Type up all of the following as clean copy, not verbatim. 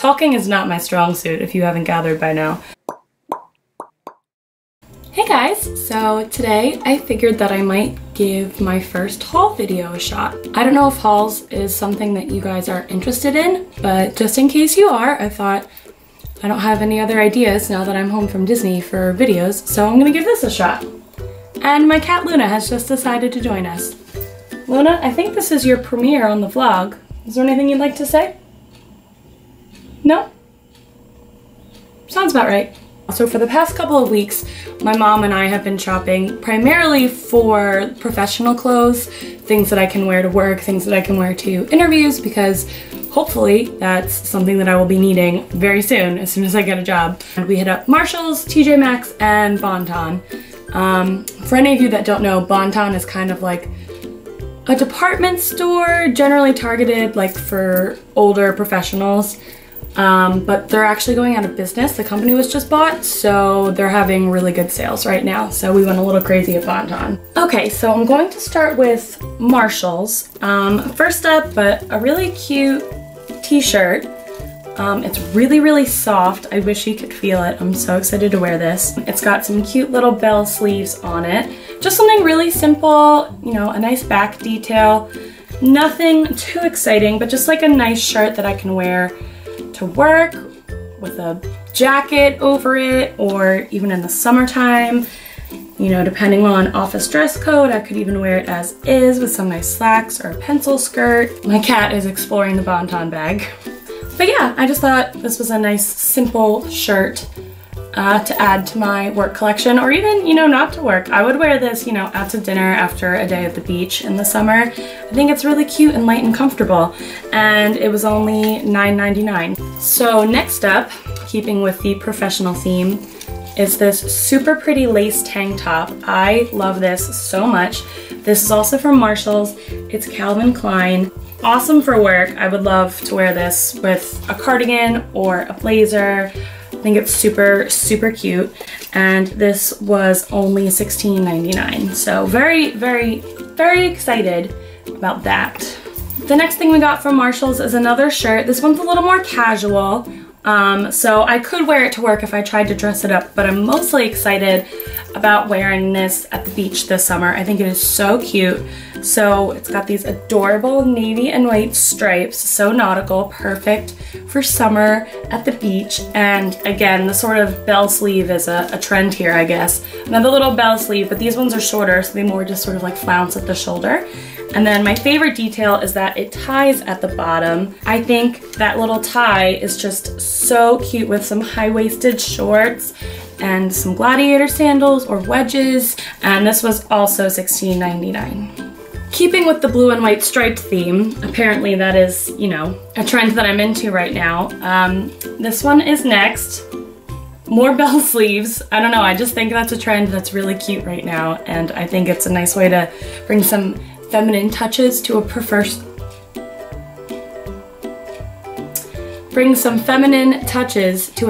Talking is not my strong suit, if you haven't gathered by now. Hey guys, so today I figured that I might give my first haul video a shot. I don't know if hauls is something that you guys are interested in, but just in case you are, I thought I don't have any other ideas now that I'm home from Disney for videos, so I'm gonna give this a shot. And my cat Luna has just decided to join us. Luna, I think this is your premiere on the vlog. Is there anything you'd like to say? No? Sounds about right. So for the past couple of weeks, my mom and I have been shopping primarily for professional clothes, things that I can wear to work, things that I can wear to interviews, because hopefully that's something that I will be needing very soon as I get a job. And we hit up Marshalls, TJ Maxx, and Bon Ton. For any of you that don't know, Bon Ton is kind of like a department store, generally targeted like for older professionals. But they're actually going out of business. The company was just bought, so they're having really good sales right now. So we went a little crazy at Bon Ton. Okay, so I'm going to start with Marshalls. First up, but a really cute t-shirt. It's really, really soft. I wish you could feel it. I'm so excited to wear this. It's got some cute little bell sleeves on it. Just something really simple, you know, a nice back detail. Nothing too exciting, but just like a nice shirt that I can wear to work with a jacket over it, or even in the summertime, you know, depending on office dress code, I could even wear it as is with some nice slacks or a pencil skirt. My cat is exploring the Bon Ton bag. But yeah, I just thought this was a nice simple shirt to add to my work collection, or even, you know, not to work. I would wear this, you know, out to dinner after a day at the beach in the summer. I think it's really cute and light and comfortable, and it was only $9.99. So next up, keeping with the professional theme, is this super pretty lace tank top. I love this so much. This is also from Marshalls. It's Calvin Klein. Awesome for work. I would love to wear this with a cardigan or a blazer. I think it's super, super cute. And this was only $16.99. So very, very, very excited about that. The next thing we got from Marshalls is another shirt. This one's a little more casual. So I could wear it to work if I tried to dress it up, but I'm mostly excited about wearing this at the beach this summer. I think it is so cute. So it's got these adorable navy and white stripes, so nautical, perfect for summer at the beach. And again, the sort of bell sleeve is a trend here, I guess. Another little bell sleeve, but these ones are shorter, so they more just sort of like flounce at the shoulder. And then my favorite detail is that it ties at the bottom. I think that little tie is just so cute with some high-waisted shorts and some gladiator sandals or wedges. And this was also $16.99. Keeping with the blue and white striped theme, apparently that is, you know, a trend that I'm into right now. This one is next. More bell sleeves. I don't know, I just think that's a trend that's really cute right now, and I think it's a nice way to bring some feminine touches to a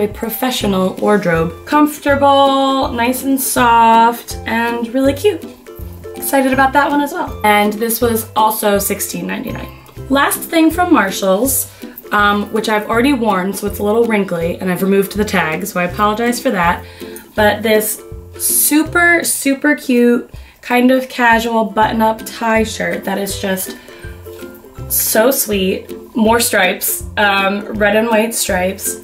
professional wardrobe. Comfortable, nice and soft, and really cute. Excited about that one as well. And this was also $16.99. Last thing from Marshalls, which I've already worn, so it's a little wrinkly, and I've removed the tag, so I apologize for that. But this super, super cute, kind of casual button-up tie shirt that is just so sweet. More stripes, red and white stripes.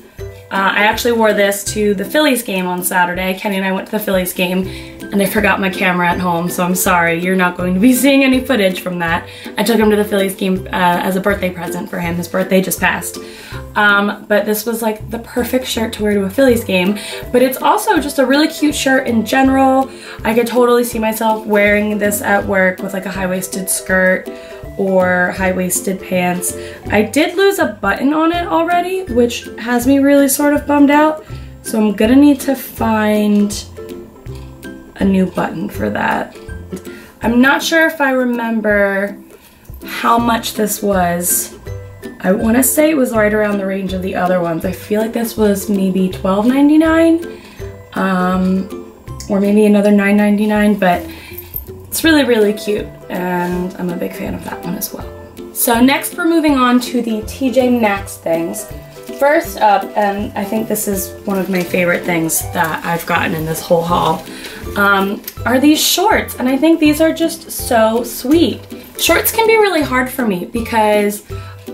I actually wore this to the Phillies game on Saturday. Kenny and I went to the Phillies game, and I forgot my camera at home, so I'm sorry. You're not going to be seeing any footage from that. I took him to the Phillies game as a birthday present for him. His birthday just passed. But this was like the perfect shirt to wear to a Phillies game. But it's also just a really cute shirt in general. I could totally see myself wearing this at work with like a high-waisted skirt or high-waisted pants. I did lose a button on it already, which has me really sort of bummed out. So I'm gonna need to find a new button for that. I'm not sure if I remember how much this was. I wanna say it was right around the range of the other ones. I feel like this was maybe $12.99 or maybe another $9.99, but it's really, really cute, and I'm a big fan of that one as well. So next we're moving on to the TJ Maxx things. First up, and I think this is one of my favorite things that I've gotten in this whole haul, are these shorts, and I think these are just so sweet. Shorts can be really hard for me because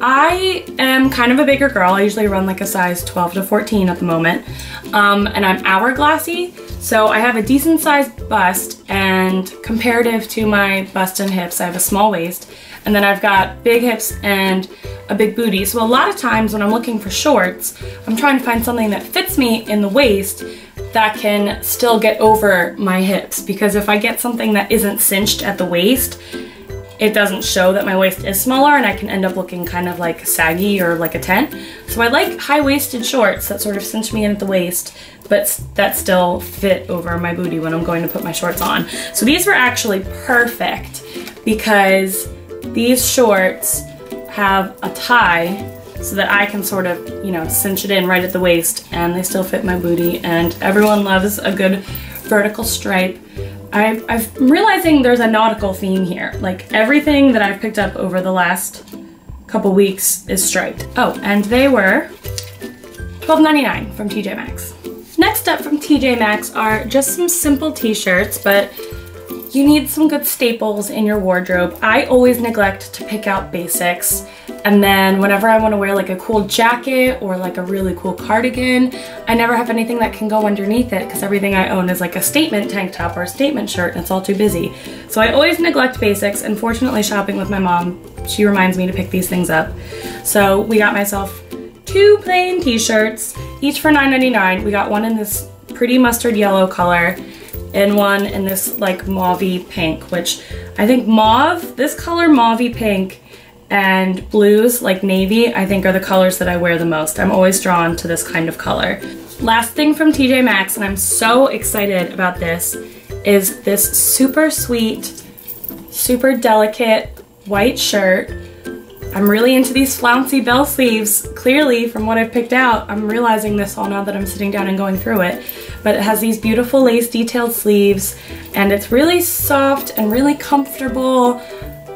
I am kind of a bigger girl. I usually run like a size 12 to 14 at the moment, and I'm hourglassy, so I have a decent sized bust, and comparative to my bust and hips, I have a small waist, and then I've got big hips and a big booty. So a lot of times when I'm looking for shorts, I'm trying to find something that fits me in the waist that can still get over my hips, because if I get something that isn't cinched at the waist, it doesn't show that my waist is smaller, and I can end up looking kind of like saggy or like a tent. So I like high-waisted shorts that sort of cinch me in at the waist, but that still fit over my booty when I'm going to put my shorts on. So these were actually perfect because these shorts have a tie so that I can sort of, you know, cinch it in right at the waist, and they still fit my booty, and everyone loves a good vertical stripe. I'm realizing there's a nautical theme here. Like, everything that I've picked up over the last couple weeks is striped. Oh, and they were $12.99 from TJ Maxx. Next up from TJ Maxx are just some simple t-shirts, but you need some good staples in your wardrobe. I always neglect to pick out basics, and then whenever I want to wear like a cool jacket or like a really cool cardigan, I never have anything that can go underneath it because everything I own is like a statement tank top or a statement shirt, and it's all too busy. So I always neglect basics, and fortunately shopping with my mom, she reminds me to pick these things up. So we got myself two plain t-shirts, each for $9.99. We got one in this pretty mustard yellow color and one in this like mauvey pink, which I think mauve, this color mauvey pink, and blues, like navy, I think are the colors that I wear the most. I'm always drawn to this kind of color. Last thing from TJ Maxx, and I'm so excited about this, is this super sweet, super delicate white shirt. I'm really into these flouncy bell sleeves. Clearly, from what I've picked out, I'm realizing this all now that I'm sitting down and going through it. But it has these beautiful lace detailed sleeves, and it's really soft and really comfortable.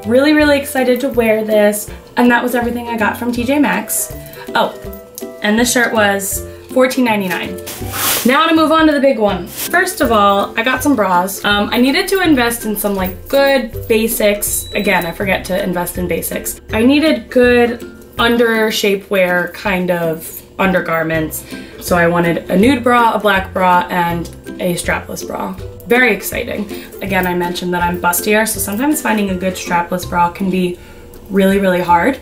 Really, really excited to wear this, and that was everything I got from TJ Maxx. Oh, and this shirt was $14.99. Now to move on to the big one. First of all, I got some bras. I needed to invest in some like good basics. Again, I forget to invest in basics. I needed good under shapewear kind of undergarments. So I wanted a nude bra, a black bra, and a strapless bra. Very exciting. Again, I mentioned that I'm bustier, so sometimes finding a good strapless bra can be really, really hard.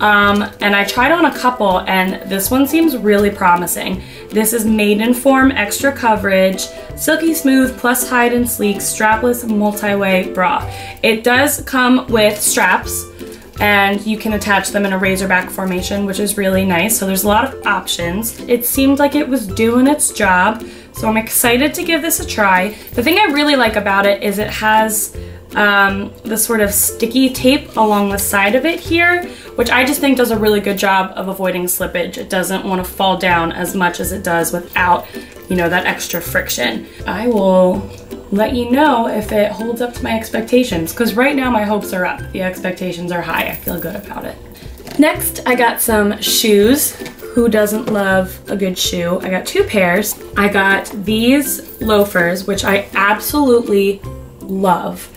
And I tried on a couple, and this one seems really promising. This is Maidenform Extra Coverage, Silky Smooth Plus Hide and Sleek Strapless Multi-Way Bra. It does come with straps, and you can attach them in a razorback formation, which is really nice. So there's a lot of options. It seemed like it was doing its job, so I'm excited to give this a try. The thing I really like about it is it has this sort of sticky tape along the side of it here, which I just think does a really good job of avoiding slippage. It doesn't want to fall down as much as it does without, you know, that extra friction. I will let you know if it holds up to my expectations, because right now my hopes are up. The expectations are high. I feel good about it. Next, I got some shoes. Who doesn't love a good shoe? I got two pairs. I got these loafers, which I absolutely love.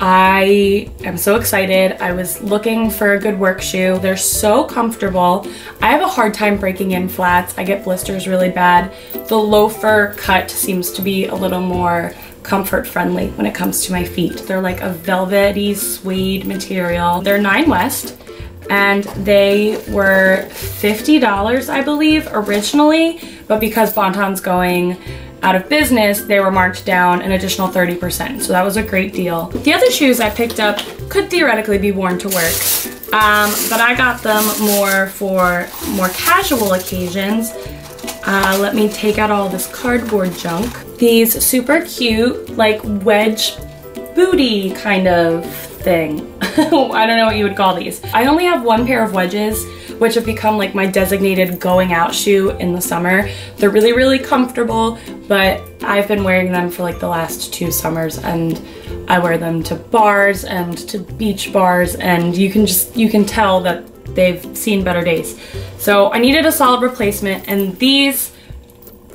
I am so excited. I was looking for a good work shoe. They're so comfortable. I have a hard time breaking in flats. I get blisters really bad. The loafer cut seems to be a little more comfort friendly when it comes to my feet. They're like a velvety suede material. They're Nine West, and they were $50, I believe, originally, but because Bon Ton's going out of business, they were marked down an additional 30%, so that was a great deal. The other shoes I picked up could theoretically be worn to work, but I got them more for more casual occasions. Let me take out all this cardboard junk. These super cute, like wedge booty kind of thing. I don't know what you would call these. I only have one pair of wedges, which have become like my designated going out shoe in the summer. They're really, really comfortable, but I've been wearing them for like the last two summers, and I wear them to bars and to beach bars, and you can tell that they've seen better days. So I needed a solid replacement, and these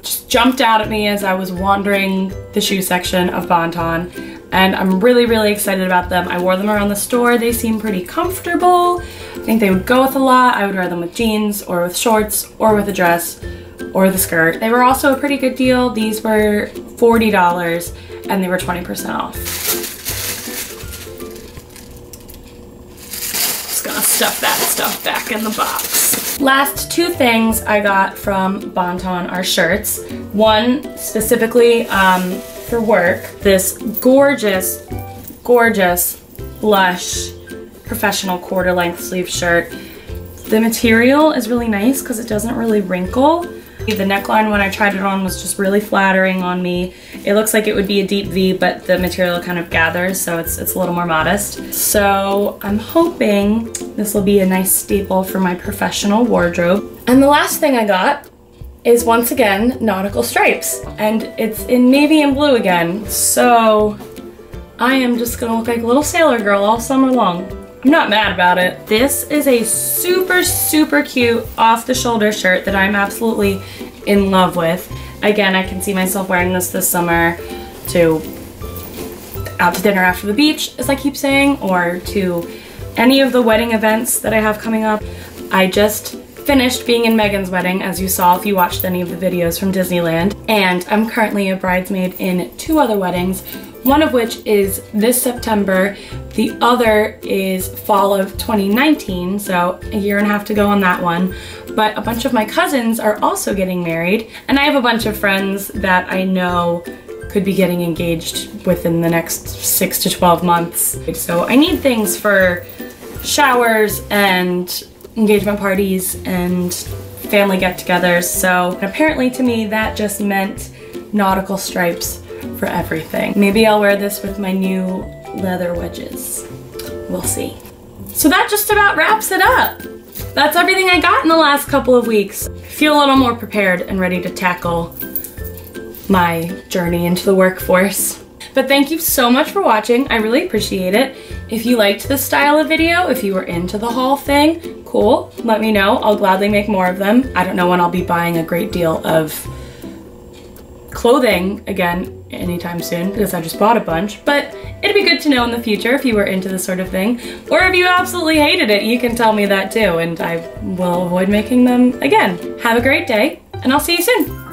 just jumped out at me as I was wandering the shoe section of Bon Ton, and I'm really, really excited about them. I wore them around the store. They seem pretty comfortable. I think they would go with a lot. I would wear them with jeans or with shorts or with a dress or the skirt. They were also a pretty good deal. These were $40 and they were 20% off. Just gonna stuff that stuff back in the box. Last two things I got from Bon Ton are shirts. One specifically for work, this gorgeous, gorgeous, lush, professional quarter length sleeve shirt. The material is really nice because it doesn't really wrinkle. The neckline when I tried it on was just really flattering on me. It looks like it would be a deep V, but the material kind of gathers, so it's a little more modest. So I'm hoping this will be a nice staple for my professional wardrobe. And the last thing I got is once again nautical stripes, and it's in navy and blue again. So I am just gonna look like a little sailor girl all summer long. I'm not mad about it. This is a super, super cute off-the-shoulder shirt that I'm absolutely in love with. Again, I can see myself wearing this summer to out to dinner after the beach, as I keep saying, or to any of the wedding events that I have coming up. I just finished being in Megan's wedding, as you saw if you watched any of the videos from Disneyland, and I'm currently a bridesmaid in 2 other weddings, one of which is this September, the other is fall of 2019, so a year and a half to go on that one. But a bunch of my cousins are also getting married, and I have a bunch of friends that I know could be getting engaged within the next 6 to 12 months. So I need things for showers and engagement parties and family get-togethers, so apparently to me that just meant nautical stripes for everything. Maybe I'll wear this with my new leather wedges. We'll see. So that just about wraps it up. That's everything I got in the last couple of weeks. I feel a little more prepared and ready to tackle my journey into the workforce. But thank you so much for watching. I really appreciate it. If you liked this style of video, if you were into the haul thing, cool, let me know. I'll gladly make more of them. I don't know when I'll be buying a great deal of clothing again anytime soon because I just bought a bunch, but it'd be good to know in the future if you were into this sort of thing, or if you absolutely hated it, you can tell me that too, and I will avoid making them again. Have a great day, and I'll see you soon.